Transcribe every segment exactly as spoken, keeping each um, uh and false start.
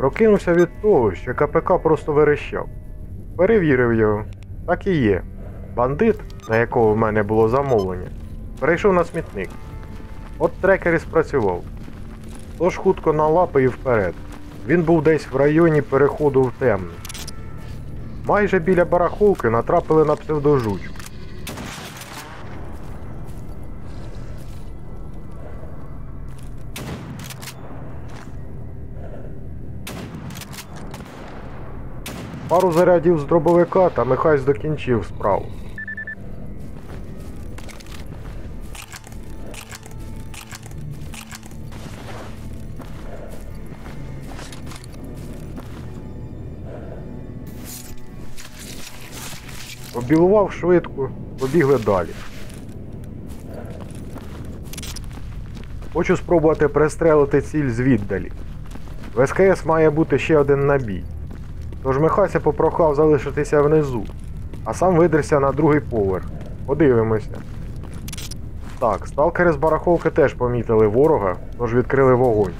Прокинувся від того, що КПК просто верещав. Перевірив його. Так і є. Бандит, на якого в мене було замовлення, перейшов на смітник. От трекер і спрацював. Тож хутко на лапи і вперед. Він був десь в районі переходу в темний. Майже біля барахолки натрапили на псевдожучку. Пару зарядів з дробовика та Михась докінчив справу. Обілував швидко, побігли далі. Хочу спробувати пристрелити ціль звіддалі. В СКС має бути ще один набій. Тож Михася попрохав залишитися внизу, а сам видерся на другий поверх. Подивимося. Так, сталкери з барахолки теж помітили ворога, тож відкрили вогонь.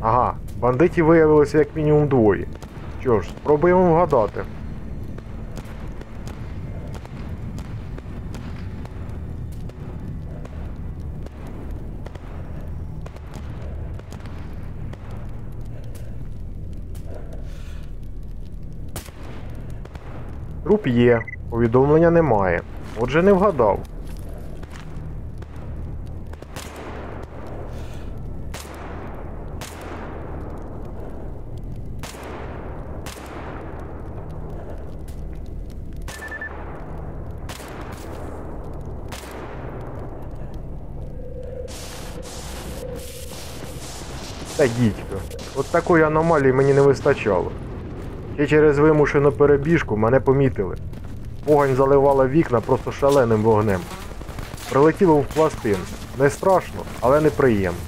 Ага, бандитів виявилося як мінімум двоє. Що ж, спробуємо вгадати. Труп є, повідомлення немає. Отже, не вгадав. Та дідько, от такої аномалії мені не вистачало. Ще через вимушену перебіжку мене помітили. Вогонь заливала вікна просто шаленим вогнем. Прилетіло в пластин. Не страшно, але неприємно.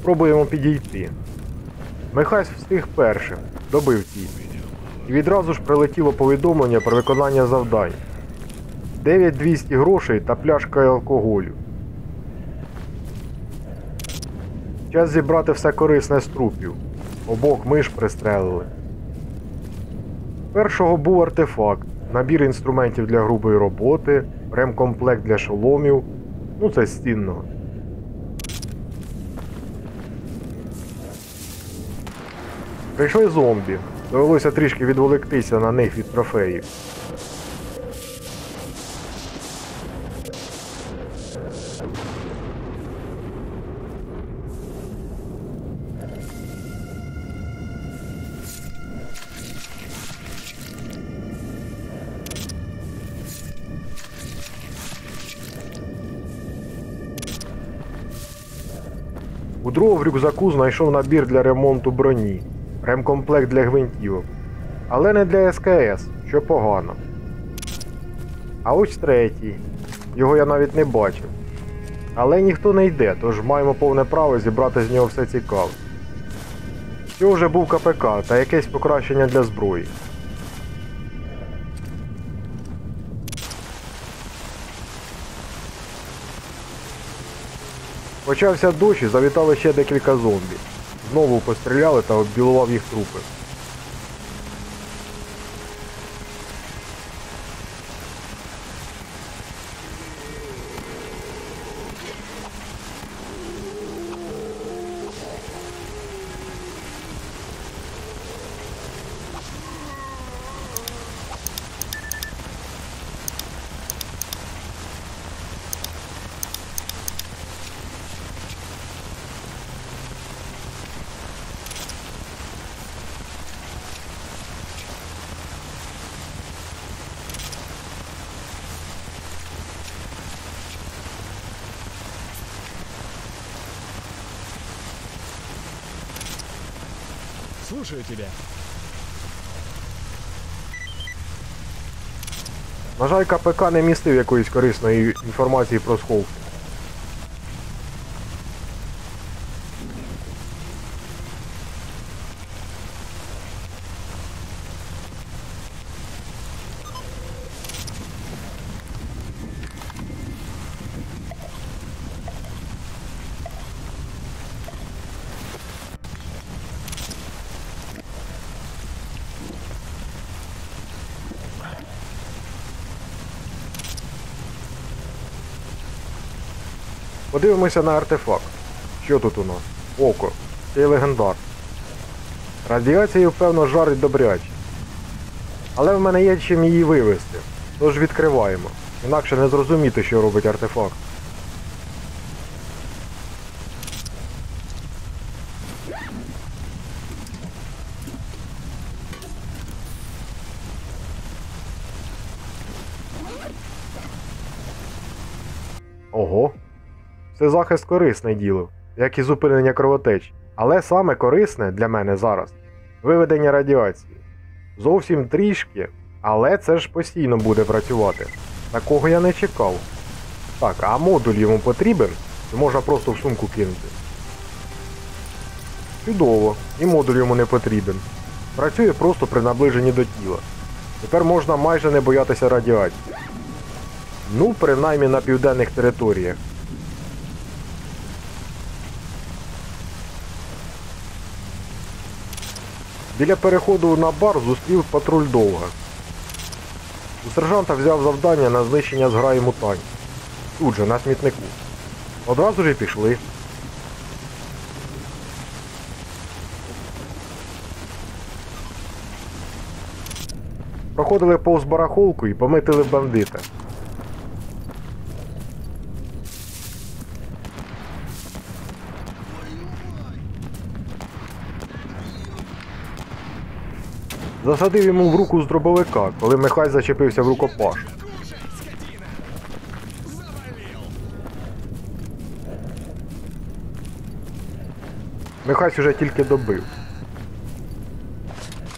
Спробуємо підійти. Михась встиг першим, добив ті. І відразу ж прилетіло повідомлення про виконання завдань. дев'ять тисяч двісті грошей та пляшка алкоголю. Час зібрати все корисне з трупів. Обох миш пристрелили. Першого був артефакт, набір інструментів для грубої роботи, ремкомплект для шоломів, ну це з цінного. Прийшли зомбі. Довелося трішки відволіктися на них від трофеїв. У другого в рюкзаку знайшов набір для ремонту броні. Ремкомплект для гвинтівок. Але не для СКС, що погано. А ось третій. Його я навіть не бачив. Але ніхто не йде, тож маємо повне право зібрати з нього все цікаве. Це вже був КПК та якесь покращення для зброї. Почався дощ і завітали ще декілька зомбі. Знову постріляли та оббілував їх трупи. Слушаю тебя. На жаль, КПК не містив якоїсь корисної інформації про сховку. Подивимося на артефакт. Що тут у нас? Око. Це легендар. Радіацію, певно, жарить добряче. Але в мене є чим її вивести. Тож відкриваємо. Інакше не зрозуміти, що робить артефакт. Ого. Це захист корисне діло, як і зупинення кровотеч. Але саме корисне для мене зараз – виведення радіації. Зовсім трішки, але це ж постійно буде працювати. Такого я не чекав. Так, а модуль йому потрібен? Чи можна просто в сумку кинути? Чудово, і модуль йому не потрібен. Працює просто при наближенні до тіла. Тепер можна майже не боятися радіації. Ну, принаймні на південних територіях. Біля переходу на бар зустрів патруль Довга. У сержанта взяв завдання на знищення зграї мутантів. Тут же, на смітнику. Одразу ж і пішли. Проходили повз барахолку і помітили бандита. Засадив йому в руку з дробовика, коли Михай зачепився в рукопаш. Михай уже тільки добив.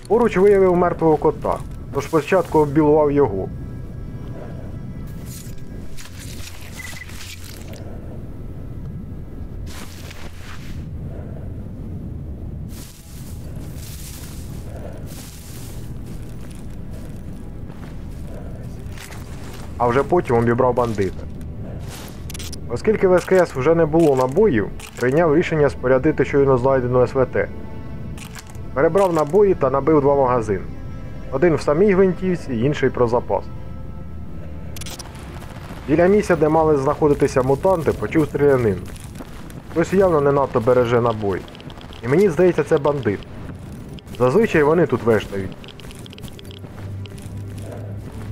Поруч виявив мертвого кота, тож спочатку оббілував його. А вже потім обібрав бандита. Оскільки в СКС вже не було набоїв, прийняв рішення спорядити щойно знайдену СВТ. Перебрав набої та набив два магазини. Один в самій гвинтівці, інший про запас. Біля місця, де мали знаходитися мутанти, почув стрілянину. Хтось явно не надто береже набої. І мені здається, це бандит. Зазвичай вони тут вештають.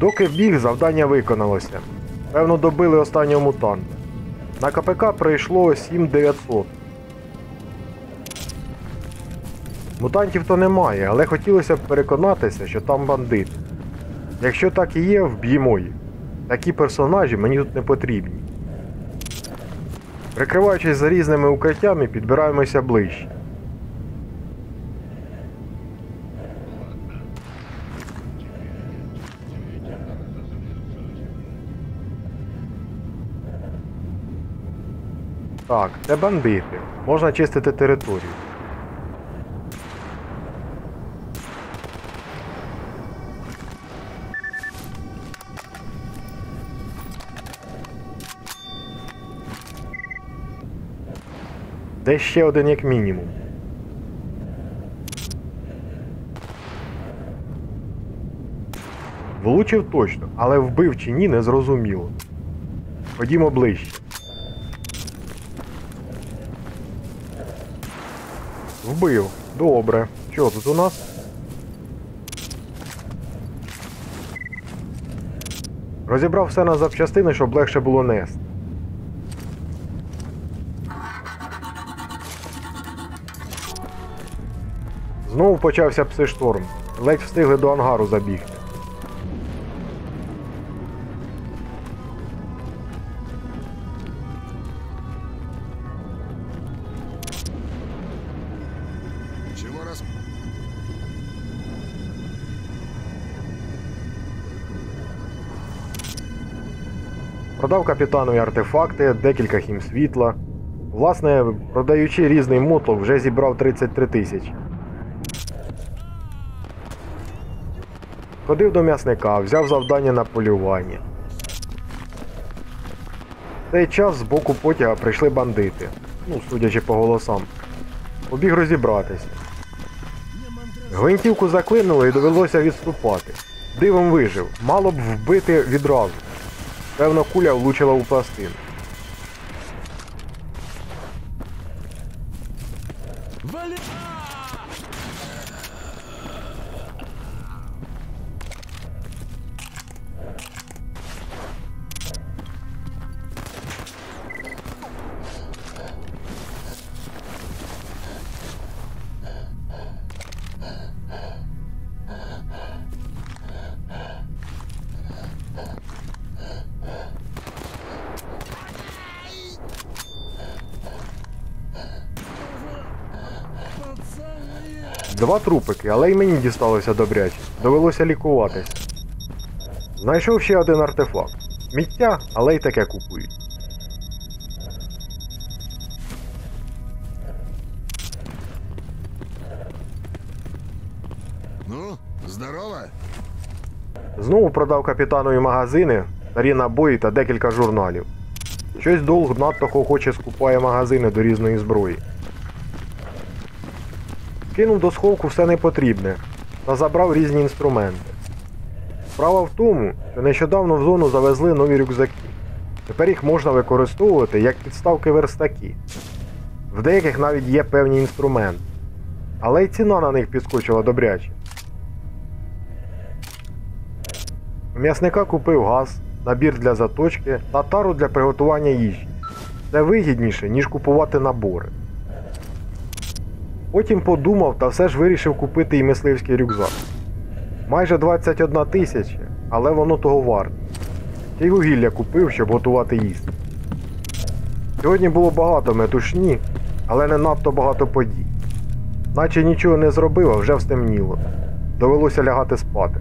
Доки біг, завдання виконалося. Певно, добили останнього мутанта. На КПК прийшло сім тисяч дев'ятсот. Мутантів то немає, але хотілося б переконатися, що там бандити. Якщо так і є, вб'ємо їх. Такі персонажі мені тут не потрібні. Прикриваючись за різними укриттями, підбираємося ближче. Так, це бандити. Можна чистити територію. Де ще один як мінімум. Влучив точно, але вбив чи ні, не зрозуміло. Ходімо ближче. Вбив. Добре. Що тут у нас? Розібрав все на запчастини, щоб легше було нести. Знову почався псишторм. Ледь встигли до ангару забігти. Продав капітанові артефакти, декілька хім світла. Власне, продаючи різний мотлох, вже зібрав тридцять три тисячі. Ходив до м'ясника, взяв завдання на полювання. В цей час з боку потяга прийшли бандити. Ну, судячи по голосам. Побіг розібратися. Гвинтівку заклинуло і довелося відступати. Дивом вижив. Мало б вбити відразу. Певно, куля влучила у пластину. Два трупики, але й мені дісталося добряче. Довелося лікуватися. Знайшов ще один артефакт. Сміття, але й таке купують. Ну, здорово? Знову продав капітанові магазини, старі набої та декілька журналів. Щось долг надто охоче скупає магазини до різної зброї. Кинув до сховку все непотрібне та забрав різні інструменти. Справа в тому, що нещодавно в зону завезли нові рюкзаки. Тепер їх можна використовувати як підставки верстаки. В деяких навіть є певні інструменти. Але й ціна на них підскочила добряче. У м'ясника купив газ, набір для заточки та тару для приготування їжі. Це вигідніше, ніж купувати набори. Потім подумав та все ж вирішив купити і мисливський рюкзак. Майже двадцять одна тисяча, але воно того варте. Та й вугілля купив, щоб готувати їсти. Сьогодні було багато метушні, але не надто багато подій. Наче нічого не зробив, а вже встемніло. Довелося лягати спати.